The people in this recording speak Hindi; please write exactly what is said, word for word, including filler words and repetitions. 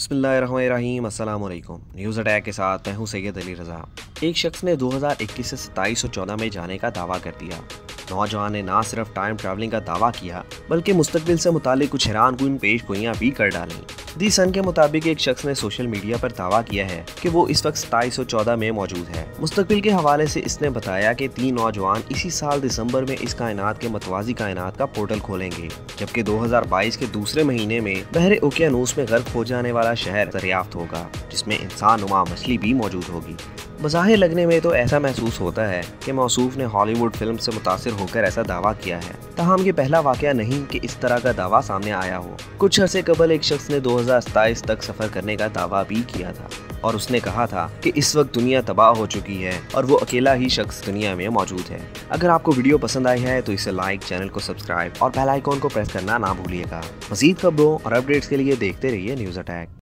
बिस्मिल्लाह, अस्सलाम वालेकुम। न्यूज़ अटैक के साथ मैं हूं सैयद अली रज़ा। एक शख्स ने दो हज़ार इक्कीस से सत्ताईस सौ चौदह में जाने का दावा कर दिया। नौजवान ने ना सिर्फ टाइम ट्रैवलिंग का दावा किया बल्कि मुस्तकबिल से मुतालिक कुछ हैरानकुन पेशगोइयां भी कर डाली। दी सन के मुताबिक एक शख्स ने सोशल मीडिया पर दावा किया है कि वो इस वक्त सत्ताईस सौ चौदह में मौजूद है। मुस्तकबिल के हवाले से इसने बताया कि तीन नौजवान इसी साल दिसंबर में इस कायनात के मतवाजी कायनात का पोर्टल खोलेंगे, जबकि दो हज़ार बाईस के दूसरे महीने में बहरे ओकियानूस में गर्क हो जाने वाला शहर दरियाफ्त होगा, जिसमें इंसान नुमा मछली भी मौजूद होगी। बज़ाहिर लगने में तो ऐसा महसूस होता है कि मौसूफ ने हॉलीवुड फिल्म से मुतासिर होकर ऐसा दावा किया है, ताहम ये पहला वाकया नहीं कि इस तरह का दावा सामने आया हो। कुछ अरसे कबल एक शख्स ने दो हज़ार सत्ताईस तक सफर करने का दावा भी किया था और उसने कहा था कि इस वक्त दुनिया तबाह हो चुकी है और वो अकेला ही शख्स दुनिया में मौजूद है। अगर आपको वीडियो पसंद आई है तो इसे लाइक, चैनल को सब्सक्राइब और बेल आइकॉन को प्रेस करना ना भूलिएगा। मज़ीद खबरों और अपडेट्स के लिए देखते रहिए न्यूज़ अटैक।